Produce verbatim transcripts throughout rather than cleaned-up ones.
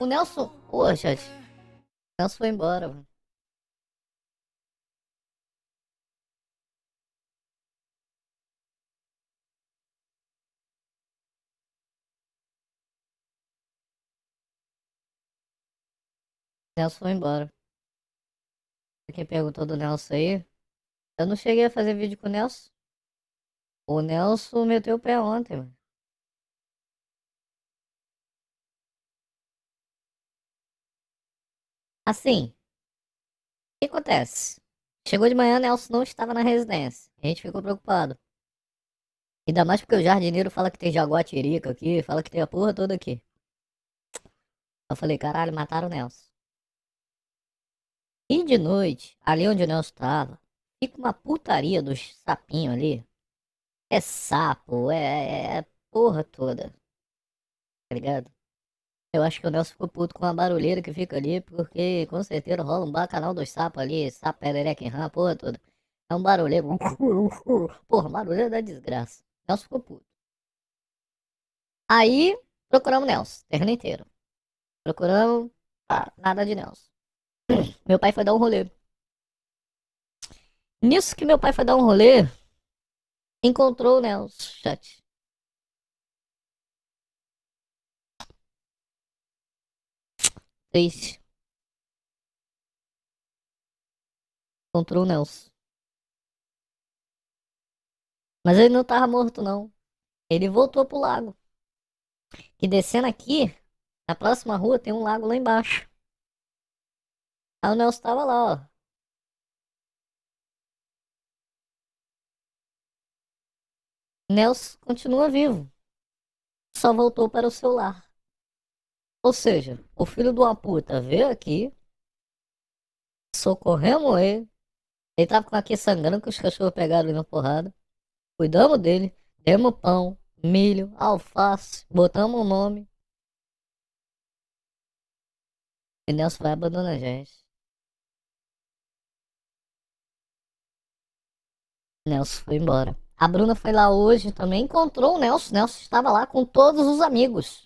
O Nelson... Pô, chat. O Nelson foi embora, mano. O Nelson foi embora. Quem perguntou do Nelson aí? Eu não cheguei a fazer vídeo com o Nelson. O Nelson meteu o pé ontem, mano. Assim, o que acontece? Chegou de manhã, Nelson não estava na residência. A gente ficou preocupado. Ainda mais porque o jardineiro fala que tem jaguatirica aqui, fala que tem a porra toda aqui. Eu falei, caralho, mataram o Nelson. E de noite, ali onde o Nelson estava, fica uma putaria dos sapinhos ali. É sapo, é, é porra toda. Tá ligado? Eu acho que o Nelson ficou puto com a barulheira que fica ali, porque com certeza rola um bacanal dos sapos ali, sapo, perereca, rã, porra toda. É um barulheiro. Porra, barulheiro da desgraça. O Nelson ficou puto. Aí, procuramos o Nelson, terreno inteiro. Procuramos, ah, nada de Nelson. Meu pai foi dar um rolê. Nisso que meu pai foi dar um rolê, encontrou o Nelson, chat. Triste. Encontrou o Nelson. Mas ele não tava morto, não. Ele voltou pro lago. E descendo aqui, na próxima rua tem um lago lá embaixo. Aí o Nelson tava lá, ó. Nelson continua vivo. Só voltou para o seu lar. Ou seja, o filho de uma puta veio aqui, socorremos ele, ele tava com aqui sangrando que os cachorros pegaram ele na porrada, cuidamos dele, demos pão, milho, alface, botamos o nome. E Nelson vai abandonar a gente. Nelson foi embora. A Bruna foi lá hoje também, encontrou o Nelson. Nelson estava lá com todos os amigos.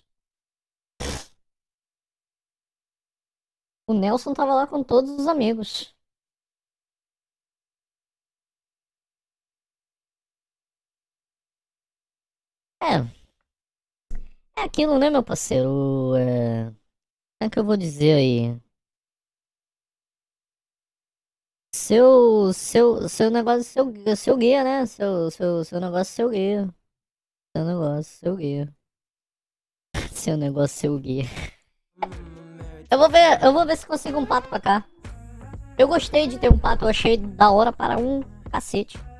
O Nelson tava lá com todos os amigos. É. É aquilo, né, meu parceiro? É... Como é que eu vou dizer aí? Seu... Seu... Seu negócio... Seu, seu guia, né? Seu... Seu... Seu negócio... Seu guia. Seu negócio... Seu guia. Seu negócio... Seu guia. Eu vou ver, eu vou ver se consigo um pato pra cá. Eu gostei de ter um pato, eu achei da hora para um cacete.